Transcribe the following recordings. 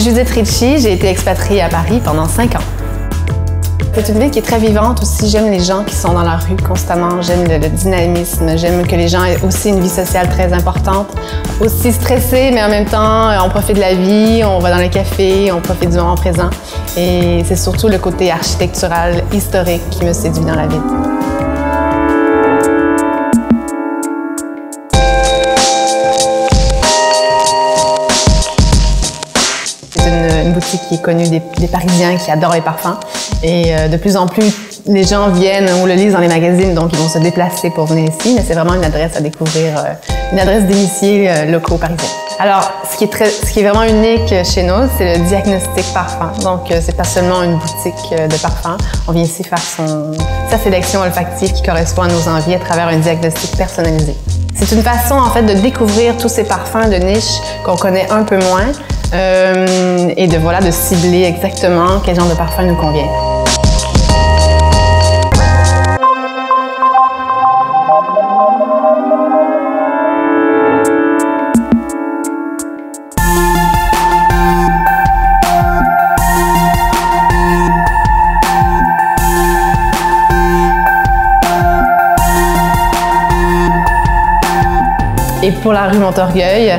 suis Judith Ritchie, j'ai été expatriée à Paris pendant 5 ans. C'est une ville qui est très vivante aussi. J'aime les gens qui sont dans la rue constamment, j'aime le dynamisme, j'aime que les gens aient aussi une vie sociale très importante. Aussi stressée, mais en même temps, on profite de la vie, on va dans le café, on profite du moment présent. Et c'est surtout le côté architectural, historique qui me séduit dans la ville. Une boutique qui est connue des Parisiens qui adorent les parfums. Et de plus en plus, les gens viennent ou le lisent dans les magazines, donc ils vont se déplacer pour venir ici. Mais c'est vraiment une adresse à découvrir, une adresse d'initiés locaux parisiens. Alors, ce qui est vraiment unique chez nous, c'est le diagnostic parfum. Donc, c'est pas seulement une boutique de parfums. On vient ici faire sa sélection olfactive qui correspond à nos envies à travers un diagnostic personnalisé. C'est une façon, en fait, de découvrir tous ces parfums de niche qu'on connaît un peu moins. Et de cibler exactement quel genre de parfum nous convient. Et pour la rue Montorgueil,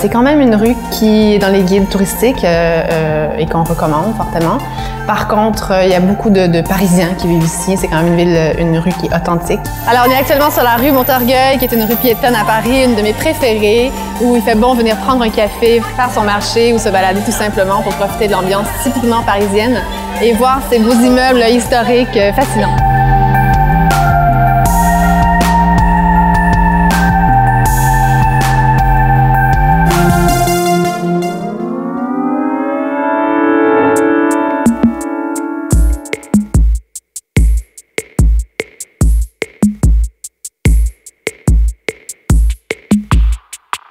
c'est quand même une rue qui est dans les guides touristiques et qu'on recommande fortement. Par contre, il y a beaucoup de Parisiens qui vivent ici. C'est quand même une rue qui est authentique. Alors, on est actuellement sur la rue Montorgueil, qui est une rue piétonne à Paris, une de mes préférées, où il fait bon venir prendre un café, faire son marché ou se balader tout simplement pour profiter de l'ambiance typiquement parisienne et voir ces beaux immeubles historiques fascinants.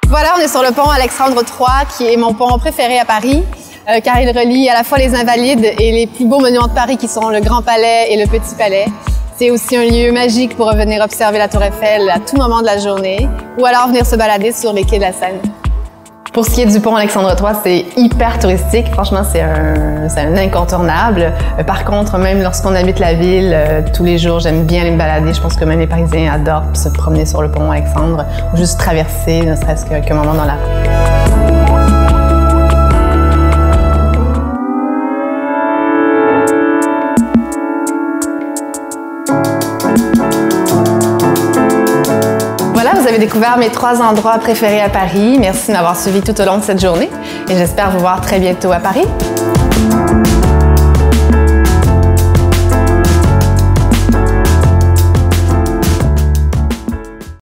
Voilà, on est sur le pont Alexandre III, qui est mon pont préféré à Paris, car il relie à la fois les Invalides et les plus beaux monuments de Paris, qui sont le Grand Palais et le Petit Palais. C'est aussi un lieu magique pour venir observer la Tour Eiffel à tout moment de la journée, ou alors venir se balader sur les quais de la Seine. Pour ce qui est du pont Alexandre III, c'est hyper touristique. Franchement, c'est un incontournable. Par contre, même lorsqu'on habite la ville, tous les jours, j'aime bien aller me balader. Je pense que même les Parisiens adorent se promener sur le pont Alexandre ou juste traverser, ne serait-ce qu'un moment dans la rue. Vous avez découvert mes 3 endroits préférés à Paris. Merci de m'avoir suivi tout au long de cette journée et j'espère vous voir très bientôt à Paris.